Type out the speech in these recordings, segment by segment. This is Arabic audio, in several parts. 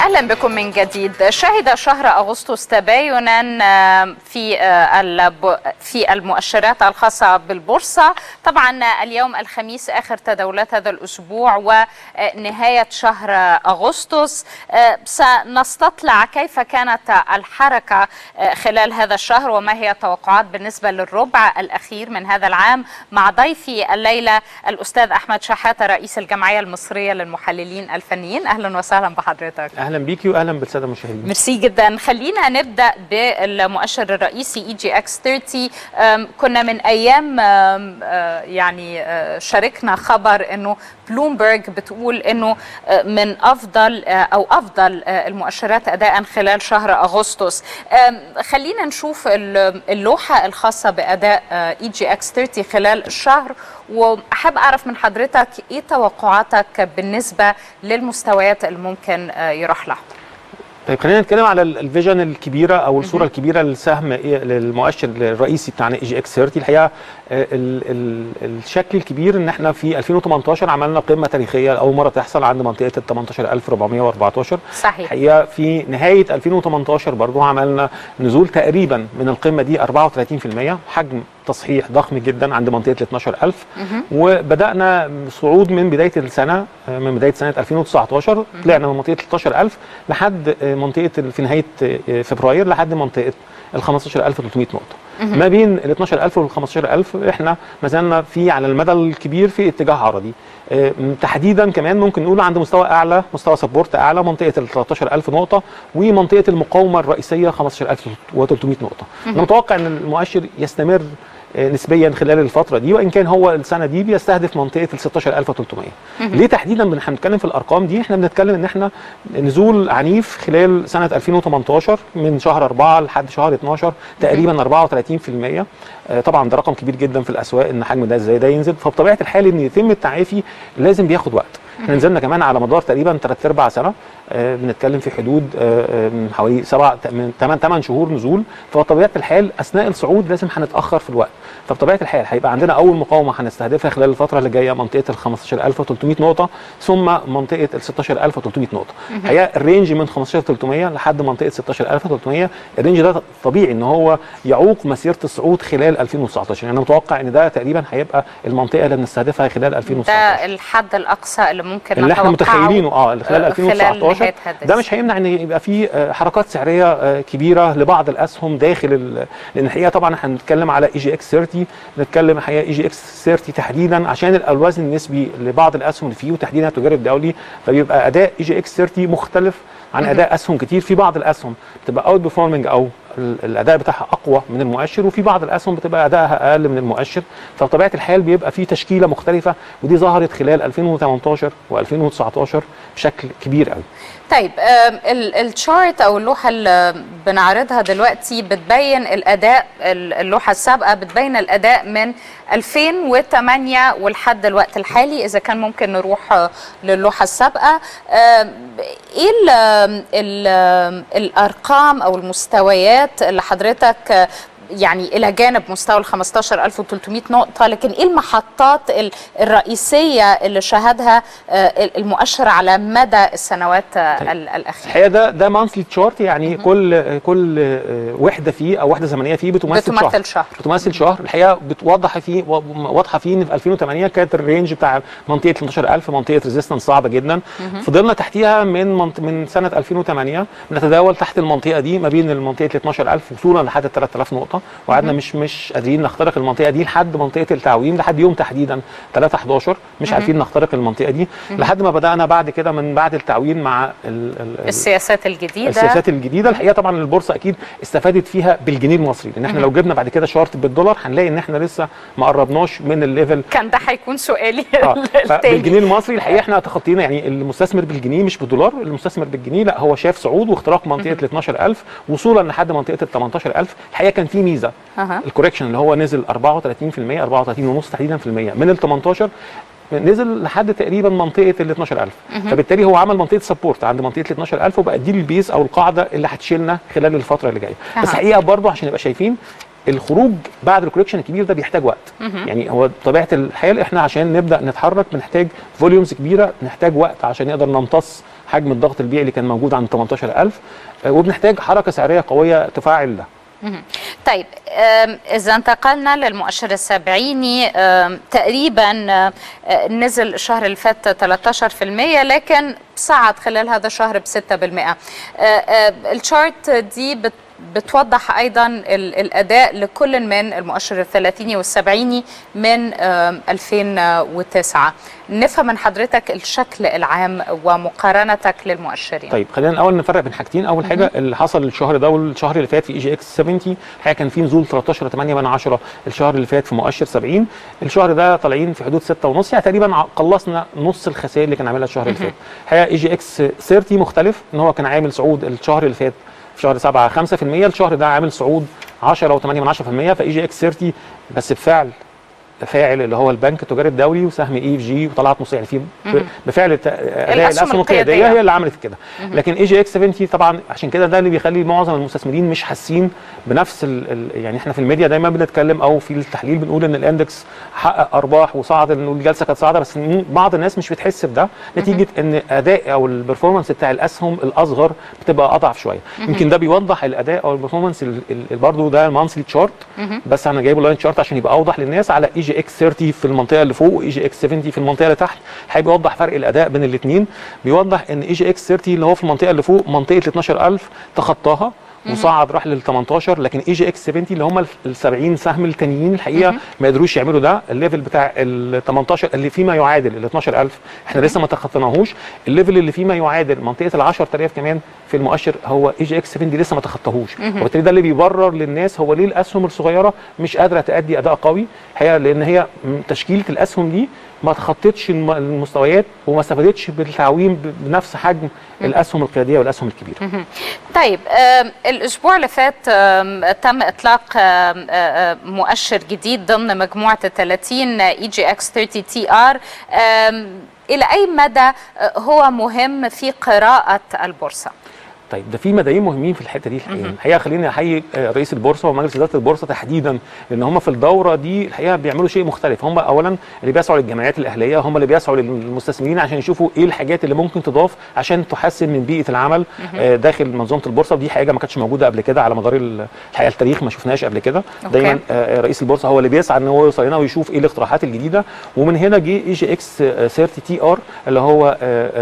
أهلا بكم من جديد. شهد شهر أغسطس تباينا في المؤشرات الخاصة بالبورصة. طبعا اليوم الخميس آخر تداولات هذا الأسبوع ونهاية شهر أغسطس، سنستطلع كيف كانت الحركة خلال هذا الشهر وما هي التوقعات بالنسبة للربع الأخير من هذا العام مع ضيفي الليلة الأستاذ أحمد شحات رئيس الجمعية المصرية للمحللين الفنيين. أهلا وسهلا بحضرتك. أهلا بيكي وأهلا بالسادة المشاهدين. ميرسي جدا. خلينا نبدأ بالمؤشر الرئيسي اي جي اكس 30. كنا من أيام يعني شاركنا خبر أنه بلومبرج بتقول أنه من أفضل المؤشرات أداء خلال شهر أغسطس. خلينا نشوف اللوحة الخاصة بأداء اي جي اكس 30 خلال الشهر، وأحب أعرف من حضرتك إيه توقعاتك بالنسبة للمستويات اللي ممكن يروح لها. طيب خلينا نتكلم على الفيجن الكبيره او الصوره الكبيره للسهم للمؤشر الرئيسي بتاعنا اي جي اكس 30. الحقيقه الشكل الكبير ان احنا في 2018 عملنا قمه تاريخيه اول مره تحصل عند منطقه ال 18414. صحيح. الحقيقه في نهايه 2018 برضو عملنا نزول تقريبا من القمه دي 34%، حجم تصحيح ضخم جدا عند منطقه ال 12000. وبدانا صعود من بدايه السنه، من بدايه سنه 2019 طلعنا من منطقه ال 12000 لحد منطقه في نهايه فبراير لحد منطقه ال 15300 نقطه. ما بين ال 12000 وال 15000 احنا ما زلنا في على المدى الكبير في اتجاه عرضي، تحديدا كمان ممكن نقول عند مستوى اعلى، مستوى سبورت اعلى منطقه ال 13000 نقطه ومنطقه المقاومه الرئيسيه 15300 نقطه. انا متوقع ان المؤشر يستمر نسبيا خلال الفتره دي، وان كان هو السنه دي بيستهدف منطقه ال 16300. ليه تحديدا بنتكلم في الارقام دي؟ احنا بنتكلم ان احنا نزول عنيف خلال سنه 2018 من شهر 4 لحد شهر 12 تقريبا 34%. طبعا ده رقم كبير جدا في الاسواق ان حجم ده ازاي ده ينزل، فبطبيعه الحال ان يتم التعافي لازم بياخد وقت. احنا نزلنا كمان على مدار تقريبا 3-4 سنه، بنتكلم في حدود من حوالي 7-8 شهور نزول، فبطبيعه الحال اثناء الصعود لازم هنتاخر في الوقت. فبطبيعه الحال هيبقى عندنا اول مقاومه هنستهدفها خلال الفتره اللي جايه منطقه ال 15300 نقطه ثم منطقه ال 16300 نقطه. الحقيقه الرينج من 15300 لحد منطقه 16300، الرينج ده طبيعي ان هو يعوق مسيره الصعود خلال 2019. يعني انا متوقع ان ده تقريبا هيبقى المنطقه اللي بنستهدفها خلال 2019. ده الحد الاقصى اللي ممكن نتوقعه اللي احنا متخيلينه خلال 2019. ده مش هيمنع ان يبقى في حركات سعريه كبيره لبعض الاسهم داخل لان الحقيقه طبعا احنا بنتكلم على اي جي اكس 30، بنتكلم الحقيقه اي جي اكس 30 تحديدا عشان الوزن النسبي لبعض الاسهم اللي فيه وتحديدا التجاري الدولي، فبيبقى اداء اي جي اكس 30 مختلف عن اداء اسهم كتير. في بعض الاسهم بتبقى اوت بيرفورمنج او الاداء بتاعها اقوى من المؤشر، وفي بعض الاسهم بتبقى ادائها اقل من المؤشر، فبطبيعه الحال بيبقى في تشكيله مختلفه، ودي ظهرت خلال 2018 و2019 بشكل كبير قوي. طيب الشارت او اللوحه اللي بنعرضها دلوقتي بتبين الاداء، اللوحه السابقه بتبين الاداء من 2008 ولحد الوقت الحالي. اذا كان ممكن نروح للوحه السابقه، ايه الارقام او المستويات اللي حضرتك يعني إلى جانب مستوى ال 15300 نقطة، لكن إيه المحطات الرئيسية اللي شهدها المؤشر على مدى السنوات الأخيرة؟ الحقيقة ده مانثلي تشارت، يعني كل وحدة فيه أو وحدة زمنية فيه بتمثل شهر. الحقيقة واضحة فيه إن في 2008 كانت الرينج بتاع منطقة 12000 منطقة ريزيستنس صعبة جدا. فضلنا تحتيها من سنة 2008 بنتداول تحت المنطقة دي ما بين المنطقة 12000 وصولا لحد 3000 نقطة. وقعدنا مش قادرين نخترق المنطقه دي لحد منطقه التعويم، لحد يوم تحديدا 3/11 مش عارفين نخترق المنطقه دي، لحد ما بدانا بعد كده من بعد التعويم مع السياسات الجديده. الحقيقه طبعا البورصه اكيد استفادت فيها بالجنيه المصري، لان احنا لو جبنا بعد كده شارت بالدولار هنلاقي ان احنا لسه ما قربناش من الليفل. كان ده هيكون سؤالي التاني. بالجنيه المصري الحقيقه احنا تخطينا، يعني المستثمر بالجنيه مش بالدولار، المستثمر بالجنيه لا هو شاف صعود واختراق منطقه ال 12000 وصولا لحد منطقه ال 18000. الحقيقه كان في ميزه الكوركشن اللي هو نزل 34%، 34.5 تحديدا في المية من ال 18 نزل لحد تقريبا منطقه ال 12000، فبالتالي هو عمل منطقه سبورت عند منطقه ال 12000 وبقى دي البيس او القاعده اللي هتشيلنا خلال الفتره اللي جايه. بس الحقيقه برضه عشان نبقى شايفين الخروج بعد الكوليكشن الكبير ده بيحتاج وقت. يعني هو طبيعه الحال احنا عشان نبدا نتحرك بنحتاج فوليومز كبيره، نحتاج وقت عشان نقدر نمتص حجم الضغط البيعي اللي كان موجود عند 18000، وبنحتاج حركه سعريه قويه تفاعل ده. طيب إذا انتقلنا للمؤشر السبعيني، تقريبا نزل الشهر اللي فات 13%، لكن صعد خلال هذا الشهر ب 6%. الشارت دي بتوضح أيضا الأداء لكل من المؤشر الثلاثيني والسبعيني من 2009. نفهم من حضرتك الشكل العام ومقارنتك للمؤشرين. طيب خلينا الأول نفرق بين حاجتين. أول حاجة اللي حصل الشهر ده والشهر اللي فات في اي جي اكس 70، الحقيقة كان في نزول 13.8 الشهر اللي فات في مؤشر 70، الشهر ده طالعين في حدود 6.5، يعني تقريبا قلصنا نص الخسائر اللي كان عاملها الشهر اللي فات. الحقيقة اي جي اكس 30 مختلف، إن هو كان عامل صعود الشهر اللي فات في شهر 7 5%، الشهر ده عامل صعود 10.8%. فاي جي اكس 30 بس بفعل فاعل اللي هو البنك التجاري الدولي وسهم اي اف جي وطلعت نص، يعني في بفعل الاسهم القياديه هي اللي عملت كده. لكن اي جي اكس 70 طبعا عشان كده ده اللي بيخلي معظم المستثمرين مش حاسين بنفس يعني احنا في الميديا دايما بنتكلم او في التحليل بنقول ان الاندكس حقق ارباح وصعد، ان الجلسه كانت صاعده، بس بعض الناس مش بتحس بده نتيجه ان اداء او البرفورمانس بتاع الاسهم الاصغر بتبقى اضعف شويه. يمكن ده بيوضح الاداء او البرفورمانس برضه. ده المانثلي تشارت، بس انا جايبه لاين تشارت عشان يبقى اوضح للناس على اي جي اكس 30 في المنطقه اللي فوق واي جي اكس 70 في المنطقه اللي تحت. حابب اوضح فرق الاداء بين الاثنين. بيوضح ان اي جي اكس 30 اللي هو في المنطقه اللي فوق منطقه ال 12000 تخطاها وصعد راح لل 18، لكن اي جي اكس 70 اللي هم ال 70 سهم التانيين الحقيقه ما قدروش يعملوا ده. الليفل بتاع ال 18 اللي فيما يعادل ال 12000 احنا لسه ما تخطيناهوش. الليفل اللي فيما يعادل منطقه ال 10000 كمان في المؤشر هو اي جي اكس 70 لسه ما تخطاهوش، وبالتالي ده اللي بيبرر للناس هو ليه الاسهم الصغيره مش قادره تأدي اداء قوي. الحقيقه لان هي تشكيله الاسهم دي ما تخطتش المستويات وما استفادتش بالتعويم بنفس حجم الاسهم القياديه والاسهم الكبيره. طيب الاسبوع اللي فات تم اطلاق مؤشر جديد ضمن مجموعه ال 30 اي جي اكس 30TR. الى اي مدى هو مهم في قراءه البورصه؟ طيب ده في مدعين مهمين في الحته دي الحقيقه. الحقيقه خليني احيي رئيس البورصه ومجلس اداره البورصه تحديدا، لان هم في الدوره دي الحقيقه بيعملوا شيء مختلف. هم اولا اللي بيسعوا للجمعيات الاهليه، هم اللي بيسعوا للمستثمرين عشان يشوفوا ايه الحاجات اللي ممكن تضاف عشان تحسن من بيئه العمل داخل منظومه البورصه، ودي حاجه ما كانتش موجوده قبل كده على مدار الحقيقه التاريخ، ما شفناهاش قبل كده. دايما رئيس البورصه هو اللي بيسعى ان هو يوصل هنا ويشوف ايه الاقتراحات الجديده، ومن هنا جه اي جي اكس 30TR اللي هو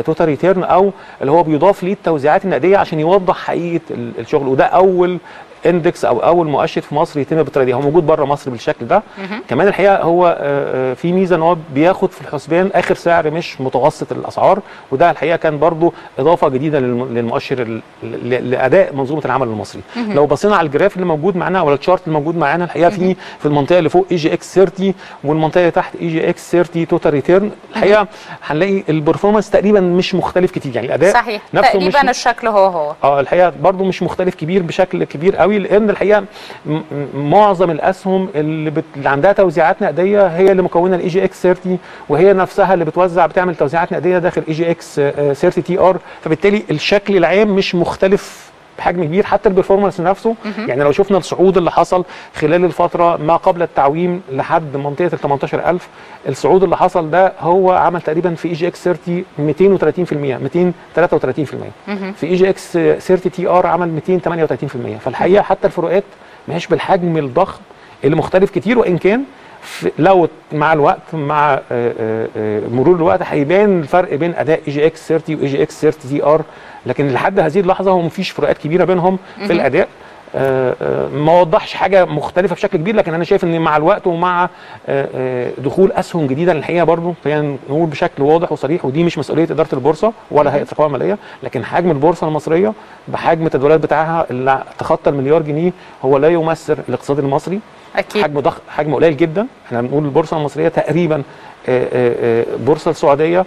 توتال ريتيرن، او اللي هو بيضاف ليه التوزيعات النقديه عشان يوضح حقيقه الشغل. وده اول اندكس او اول مؤشر في مصر يتم بالطريقه دي. هو موجود بره مصر بالشكل ده. كمان الحقيقه هو في ميزه ان هو بياخد في الحسبان اخر سعر مش متوسط الاسعار، وده الحقيقه كان برضو اضافه جديده للمؤشر لاداء منظومه العمل المصري. لو بصينا على الجراف اللي موجود معانا او الشارت اللي موجود معانا الحقيقه في المنطقه اللي فوق اي جي اكس 30 والمنطقه اللي تحت اي جي اكس 30 توتال ريتيرن، الحقيقه هنلاقي البرفورمانس تقريبا مش مختلف كتير، يعني الاداء صحيح نفسه تقريبا مش الشكل هو الحقيقه برضو مش مختلف كبير بشكل كبير قوي، لان الحقيقه معظم الاسهم اللي عندها توزيعات نقديه هي اللي مكونه الاي جي اكس 30، وهي نفسها اللي بتوزع بتعمل توزيعات نقديه داخل اي جي اكس 30TR. فبالتالي الشكل العام مش مختلف بحجم كبير، حتى البرفورمانس نفسه. يعني لو شفنا الصعود اللي حصل خلال الفتره ما قبل التعويم لحد منطقه ال 18000، الصعود اللي حصل ده هو عمل تقريبا في اي جي اكس 30 233%، 233%. في اي جي اكس 30TR عمل 238%. فالحقيقه حتى الفروقات ما هيش بالحجم الضخم اللي مختلف كتير، وان كان لو مع الوقت مع مرور الوقت هيبان الفرق بين اداء اي جي اكس 30 واي جي اكس 30TR، لكن لحد هذه اللحظه هو مفيش فروقات كبيره بينهم في الاداء. ما وضحش حاجه مختلفه بشكل كبير، لكن انا شايف ان مع الوقت ومع دخول اسهم جديده الحقيقه برضه خلينا نقول بشكل واضح وصريح، ودي مش مسؤوليه اداره البورصه ولا هيئه القوائم الماليه، لكن حجم البورصه المصريه بحجم التداولات بتاعها اللي تخطى المليار جنيه هو لا يمثل الاقتصاد المصري. أكيد. حجم ضخم، حجم قليل جدا. احنا بنقول البورصه المصريه تقريبا البورصه السعوديه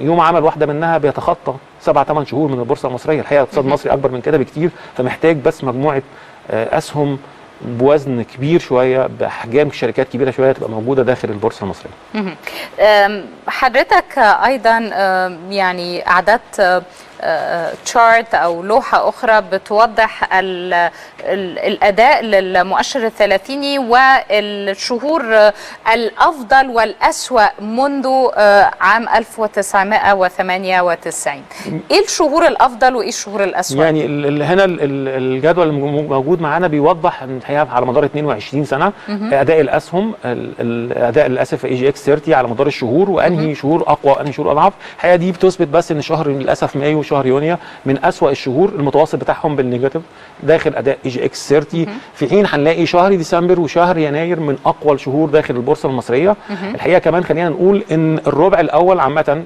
يوم عمل واحده منها بيتخطى 7-8 شهور من البورصه المصريه. الحقيقه الاقتصاد المصري اكبر من كده بكتير، فمحتاج بس مجموعه اسهم بوزن كبير شويه، باحجام شركات كبيره شويه تبقى موجوده داخل البورصه المصريه. حضرتك ايضا يعني اعددت تشارت او لوحه اخرى بتوضح الاداء للمؤشر الثلاثيني والشهور الافضل والاسوأ منذ عام 1998. ايه الشهور الافضل وايه الشهور الاسوأ؟ يعني هنا الجدول الموجود معانا بيوضح الحقيقه على مدار 22 سنه اداء الاسهم، الاداء للاسف اي جي اكس 30 على مدار الشهور، وانهي شهور اقوى وانهي شهور اضعف. الحقيقه دي بتثبت بس ان شهر للاسف مايو وشهر يونيو من اسوأ الشهور، المتواصل بتاعهم بالنيجاتيف داخل اداء اي جي اكس 30، في حين هنلاقي شهر ديسمبر وشهر يناير من اقوى الشهور داخل البورصه المصريه. الحقيقه كمان خلينا نقول ان الربع الاول عامه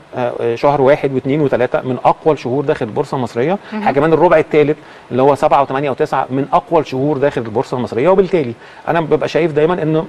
شهر 1 و2 و3 من اقوى الشهور داخل البورصه المصريه، كمان الربع الثالث اللي هو 7 و8 و9 من اقوى الشهور داخل البورصه المصريه. وبالتالي انا ببقى شايف دايما ان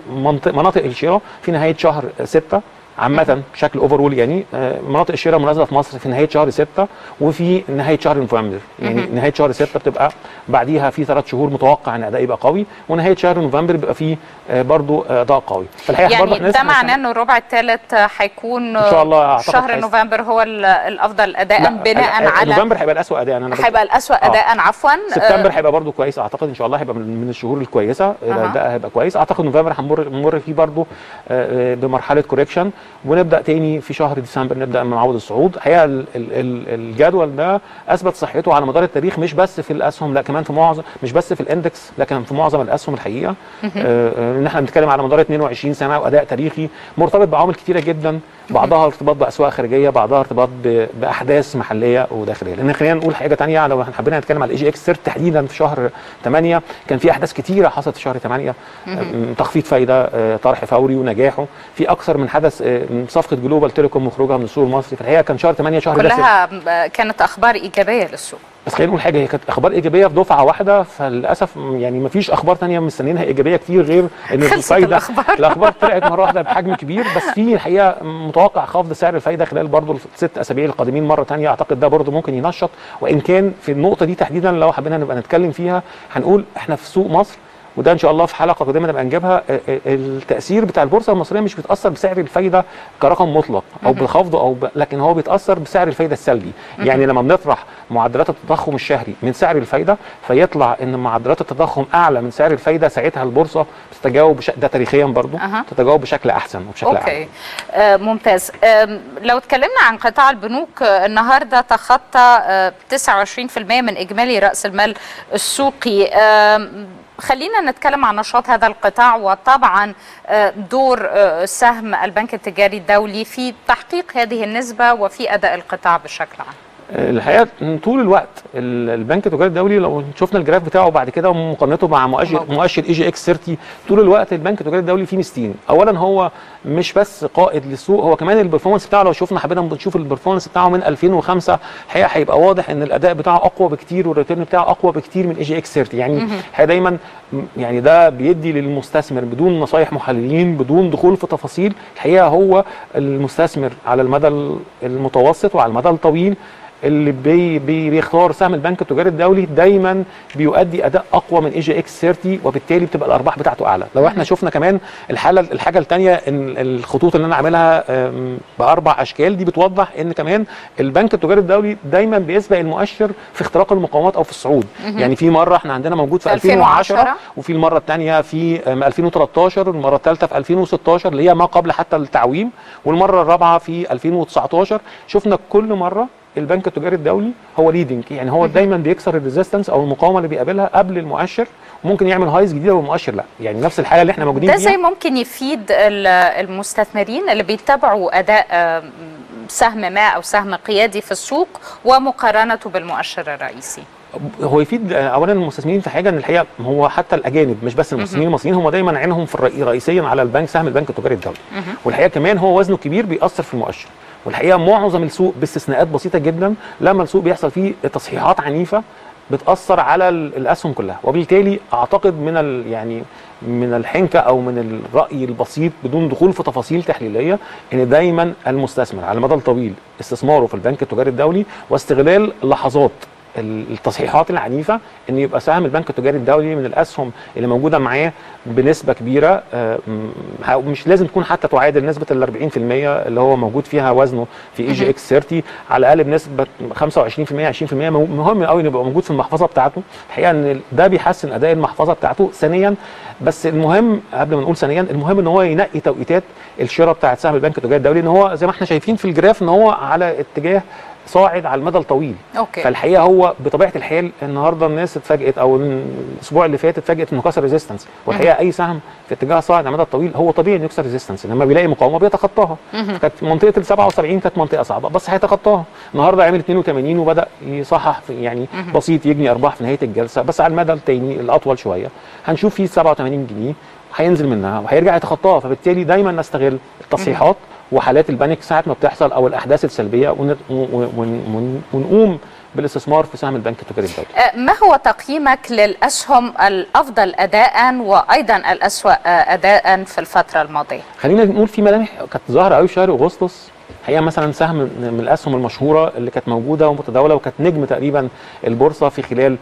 مناطق الشراء في نهايه شهر 6 عامة بشكل اوفرول، يعني مناطق الشراء مناسبة في مصر في نهاية شهر 6 وفي نهاية شهر نوفمبر. يعني نهاية شهر 6 بتبقى بعديها في 3 شهور متوقع ان الاداء يبقى قوي، ونهاية شهر نوفمبر بيبقى فيه برضه اداء قوي. فالحقيقة يعني ده معناه ان الربع الثالث هيكون ان شاء الله شهر نوفمبر هو الافضل اداء بناء على نوفمber هيبقى الاسوأ اداء، هيبقى الاسوأ اداء عفوا. سبتمبر هيبقى برضه كويس اعتقد، ان شاء الله هيبقى من الشهور الكويسة، الاداء هيبقى كويس. اعتقد نوفمبر هنمر فيه برضه بمرحلة كوريكشن، ونبدا تاني في شهر ديسمبر نبدا من معوض الصعود. الحقيقه الجدول ده اثبت صحته على مدار التاريخ، مش بس في الاسهم، لا كمان في معظم، مش بس في الاندكس، لكن في معظم الاسهم الحقيقه. ان احنا بنتكلم على مدار 22 سنه واداء تاريخي مرتبط بعوامل كتيره جدا، بعضها ارتباط باسواق خارجيه، بعضها ارتباط باحداث محليه وداخليه. لان خلينا نقول حاجه ثانيه، لو حبينا نتكلم على الاي جي اكس 30 تحديدا في شهر 8 كان في احداث كتيره حصلت في شهر 8، تخفيض فايده، طرح فوري ونجاحه، في اكثر من حدث، صفقه جلوبال تيليكوم وخروجها من السوق المصري. فالحقيقه كان شهر 8 شهر كلها كانت اخبار ايجابيه للسوق. بس خلينا نقول حاجه، هي كانت اخبار ايجابيه في دفعه واحده، فللاسف يعني ما فيش اخبار ثانيه مستنيينها ايجابيه كتير غير ان الفايده الاخبار طلعت مره واحده بحجم كبير. بس في الحقيقه متوقع خفض سعر الفايده خلال برضه ال6 اسابيع القادمين مره ثانيه، اعتقد ده برضه ممكن ينشط. وان كان في النقطه دي تحديدا لو حبينا نبقى نتكلم فيها، هنقول احنا في سوق مصر، وده ان شاء الله في حلقه قادمه نبقى نجيبها، التاثير بتاع البورصه المصريه مش بيتاثر بسعر الفايده كرقم مطلق او بخفضه او لكن هو بيتاثر بسعر الفايده السلبي. يعني لما بنطرح معدلات التضخم الشهري من سعر الفايده، فيطلع ان معدلات التضخم اعلى من سعر الفايده، ساعتها البورصه بتتجاوب ده تاريخيا برضه تتجاوب بشكل احسن وبشكل اعلى. اوكي ممتاز. لو اتكلمنا عن قطاع البنوك، النهارده تخطى 29% من اجمالي راس المال السوقي. خلينا نتكلم عن نشاط هذا القطاع، وطبعا دور سهم البنك التجاري الدولي في تحقيق هذه النسبة وفي أداء القطاع بشكل عام. الحقيقه طول الوقت البنك التجاري الدولي، لو شفنا الجراف بتاعه بعد كده ومقارنته مع مؤشر اي جي اكس 30، طول الوقت البنك التجاري الدولي فيه ميزتين. اولا هو مش بس قائد للسوق، هو كمان البرفورمانس بتاعه، لو شفنا حبينا نشوف البرفورمانس بتاعه من 2005 الحقيقه هيبقى واضح ان الاداء بتاعه اقوى بكتير والريتيرن بتاعه اقوى بكتير من اي جي اكس 30. يعني دايما يعني ده بيدي للمستثمر بدون نصايح محللين، بدون دخول في تفاصيل. الحقيقه هو المستثمر على المدى المتوسط وعلى المدى الطويل اللي بيختار سهم البنك التجاري الدولي دايما بيؤدي اداء اقوى من اي جي اكس 30، وبالتالي بتبقى الارباح بتاعته اعلى. لو احنا شفنا كمان الحاجه الثانيه، ان الخطوط اللي انا عاملها ب4 اشكال دي بتوضح ان كمان البنك التجاري الدولي دايما بيسبق المؤشر في اختراق المقاومات او في الصعود. يعني في مره احنا عندنا موجود في 2010، وفي المره الثانيه في 2013، والمره الثالثه في 2016 اللي هي ما قبل حتى التعويم، والمره الرابعه في 2019. شفنا كل مره البنك التجاري الدولي هو ليدنج، يعني هو دايما بيكسر الريزيستنس او المقاومه اللي بيقابلها قبل المؤشر، وممكن يعمل هايز جديده والمؤشر لا. يعني نفس الحاله اللي احنا موجودين فيها. ده زي ممكن يفيد المستثمرين اللي بيتابعوا اداء سهم ما او سهم قيادي في السوق ومقارنته بالمؤشر الرئيسي. هو يفيد اولا المستثمرين في حاجه، ان الحقيقه هو حتى الاجانب مش بس المستثمرين المصريين هم دايما عينهم في رئيسيا على البنك، سهم البنك التجاري الدولي. والحقيقه كمان هو وزنه كبير بيأثر في المؤشر. والحقيقه معظم السوق باستثناءات بسيطه جدا لما السوق بيحصل فيه تصحيحات عنيفه بتاثر على الاسهم كلها، وبالتالي اعتقد من يعني من الحنكه او من الراي البسيط بدون دخول في تفاصيل تحليليه، ان دايما المستثمر على المدى الطويل استثماره في البنك التجاري الدولي واستغلال لحظات التصحيحات العنيفه ان يبقى سهم البنك التجاري الدولي من الاسهم اللي موجوده معاه بنسبه كبيره، مش لازم تكون حتى تعادل نسبه ال 40% اللي هو موجود فيها وزنه في اي جي اكس 30، على الاقل بنسبه 25% 20%. مهم قوي انه يبقى موجود في المحفظه بتاعته. الحقيقه ان ده بيحسن اداء المحفظه بتاعته. ثانيا، بس المهم قبل ما نقول ثانيا، المهم ان هو ينقي توقيتات الشراء بتاعه سهم البنك التجاري الدولي، ان هو زي ما احنا شايفين في الجراف ان هو على اتجاه صاعد على المدى الطويل. أوكي. فالحقيقه هو بطبيعه الحال النهارده الناس اتفاجئت، او الاسبوع اللي فات اتفاجئت انه كسر ريزيستنس، والحقيقه اي سهم في اتجاه صاعد على المدى الطويل هو طبيعي انه يكسر ريزيستنس، لما بيلاقي مقاومه بيتخطاها. كانت منطقه ال 77 كانت منطقه صعبه بس هيتخطاها، النهارده عمل 82 وبدا يصحح يعني بسيط، يجني ارباح في نهايه الجلسه، بس على المدى الثاني الاطول شويه هنشوف فيه 87 جنيه هينزل منها وهيرجع يتخطاها. فبالتالي دايما نستغل التصحيحات وحالات البانيك ساعة ما بتحصل أو الأحداث السلبية، ونقوم بالاستثمار في سهم البنك التجاري الدولي. ما هو تقييمك للأسهم الأفضل أداءً وأيضاً الأسوأ أداءً في الفترة الماضية؟ خلينا نقول في ملامح كانت ظاهرة قوي في شهر أغسطس. الحقيقه مثلا سهم من الاسهم المشهوره اللي كانت موجوده ومتداوله وكانت نجم تقريبا البورصه في خلال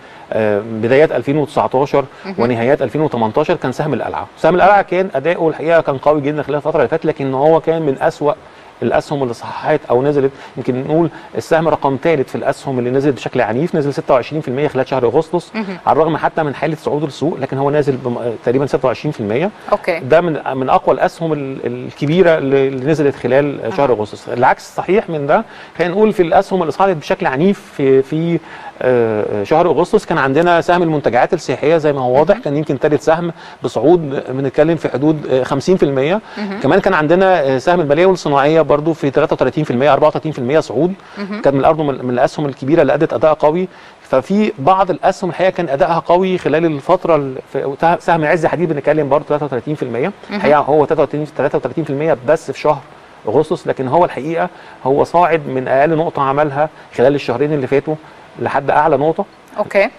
بدايات 2019 ونهايات 2018 كان سهم القلعه. سهم القلعه كان اداؤه الحقيقه كان قوي جدا خلال الفتره اللي فاتت، لكن هو كان من اسوأ الاسهم اللي صححت او نزلت. يمكن نقول السهم رقم ثالث في الاسهم اللي نزلت بشكل عنيف، نزل 26% خلال شهر اغسطس على الرغم حتى من حاله صعود السوق، لكن هو نازل تقريبا 26%. أوكي. ده من اقوى الاسهم الكبيره اللي نزلت خلال شهر اغسطس. العكس الصحيح من ده، خلينا نقول في الاسهم اللي صعدت بشكل عنيف في شهر اغسطس كان عندنا سهم المنتجعات السياحيه زي ما هو واضح، كان يمكن ثالث سهم بصعود، بنتكلم في حدود 50%. كمان كان عندنا سهم الماليه والصناعيه برضو في 33% 34% صعود، كان برضه من الاسهم الكبيره اللي ادت اداء قوي. ففي بعض الاسهم الحقيقه كان ادائها قوي خلال الفتره. سهم عز حديد بنتكلم برضه 33%، الحقيقه هو 33% بس في شهر اغسطس، لكن هو الحقيقه هو صاعد من اقل نقطه عملها خلال الشهرين اللي فاتوا لحد اعلى نقطه. اوكي.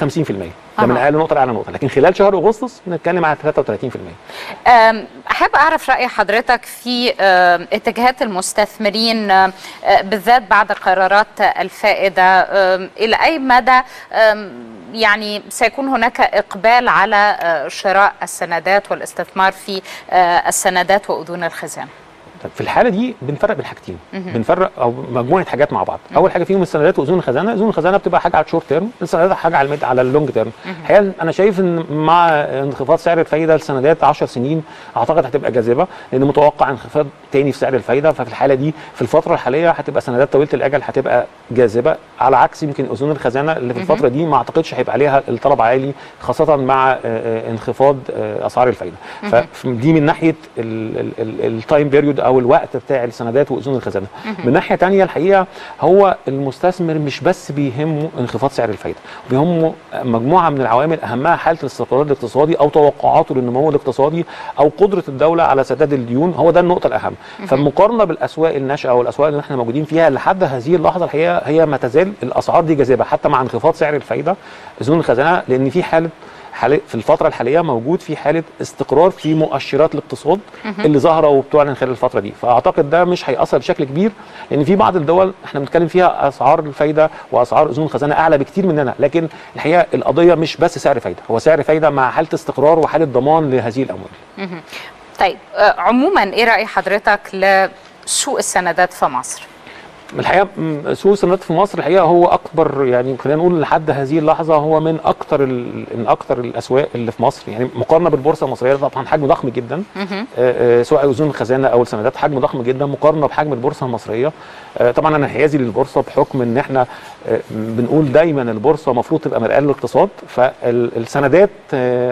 50% ده من اقل نقطه لاعلى نقطه، لكن خلال شهر اغسطس بنتكلم على 33%. احب اعرف راي حضرتك في اتجاهات المستثمرين بالذات بعد قرارات الفائده، الى اي مدى يعني سيكون هناك اقبال على شراء السندات والاستثمار في السندات واذون الخزانه؟ في الحاله دي بنفرق بين حاجتين، بنفرق او مجموعه حاجات مع بعض. اول حاجه فيهم السندات واذون الخزانه. اذون الخزانه بتبقى حاجه على الشورت تيرم، السندات حاجه على اللونج تيرم. الحقيقه انا شايف ان مع انخفاض سعر الفايده السندات 10 سنين اعتقد هتبقى جاذبه، لان متوقع انخفاض تاني في سعر الفايده. ففي الحاله دي في الفتره الحاليه هتبقى سندات طويله الاجل هتبقى جاذبه، على عكس يمكن اذون الخزانه اللي في الفتره دي ما اعتقدش هيبقى عليها الطلب عالي، خاصه مع انخفاض اسعار الفايده. فدي من ناحيه التايم بيريود او الوقت بتاع السندات واذون الخزانه. من ناحيه ثانيه الحقيقه هو المستثمر مش بس بيهمه انخفاض سعر الفايده، بيهمه مجموعه من العوامل اهمها حاله الاستقرار الاقتصادي او توقعاته للنمو الاقتصادي او قدره الدوله على سداد الديون، هو ده النقطه الاهم. فالمقارنه بالاسواق الناشئه او الاسواق اللي احنا موجودين فيها لحد هذه اللحظه الحقيقه هي ما تزال الاسعار دي جاذبه حتى مع انخفاض سعر الفايده اذون الخزانه، لان في حالة في الفترة الحالية موجود في حالة استقرار في مؤشرات الاقتصاد اللي ظاهرة وبتعلن خلال الفترة دي. فأعتقد ده مش هيأثر بشكل كبير، لأن في بعض الدول احنا بنتكلم فيها أسعار الفايدة وأسعار أذون الخزانة أعلى بكتير مننا، لكن الحقيقة القضية مش بس سعر فايدة، هو سعر فايدة مع حالة استقرار وحالة ضمان لهذه الأموال. طيب عموما إيه رأي حضرتك لسوق السندات في مصر؟ الحقيقه سوق السندات في مصر الحقيقه هو اكبر، يعني خلينا نقول لحد هذه اللحظه هو من اكثر الاسواق اللي في مصر، يعني مقارنه بالبورصه المصريه طبعا حجمه ضخم جدا، سواء اذون الخزانه او السندات حجمه ضخم جدا مقارنه بحجم البورصه المصريه. طبعا انا انحيازي للبورصه بحكم ان احنا بنقول دايما البورصه المفروض تبقى مرآه للاقتصاد، فالسندات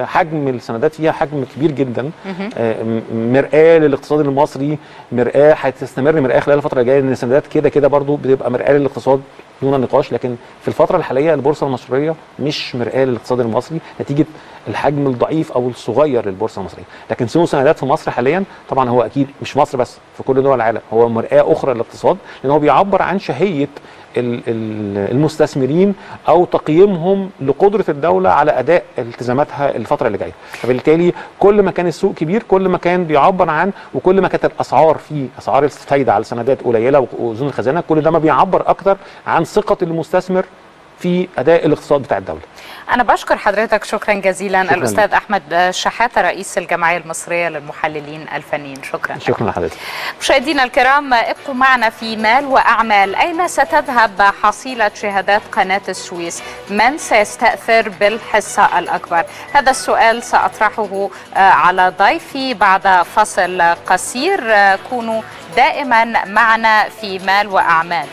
حجم السندات فيها حجم كبير جدا، مرآه للاقتصاد المصري، مرآه هتستمر مرآه خلال الفتره الجايه، ان السندات كده برضه بتبقى مرآه للاقتصاد دون نقاش. لكن في الفتره الحاليه البورصه المصريه مش مرآه للاقتصاد المصري نتيجه الحجم الضعيف او الصغير للبورصه المصريه، لكن سوق السندات في مصر حاليا طبعا هو اكيد مش مصر بس، في كل دول العالم هو مرآه اخرى للاقتصاد، لان هو بيعبر عن شهيه المستثمرين او تقييمهم لقدره الدوله على اداء التزاماتها الفتره اللي جايه. فبالتالي كل ما كان السوق كبير كل ما كان بيعبر عن، وكل ما كانت الاسعار فيه اسعار الفايده على السندات قليله واذون الخزانه، كل ده ما بيعبر اكتر عن ثقه المستثمر في اداء الاقتصاد بتاع الدوله. انا بشكر حضرتك شكرا جزيلا. شكراً الاستاذ احمد شحات رئيس الجمعيه المصريه للمحللين الفنيين. شكرا لحضرتك. مشاهدينا الكرام ابقوا معنا في مال واعمال. اين ستذهب حصيله شهادات قناه السويس؟ من سيستاثر بالحصه الاكبر؟ هذا السؤال ساطرحه على ضيفي بعد فصل قصير. كونوا دائما معنا في مال واعمال.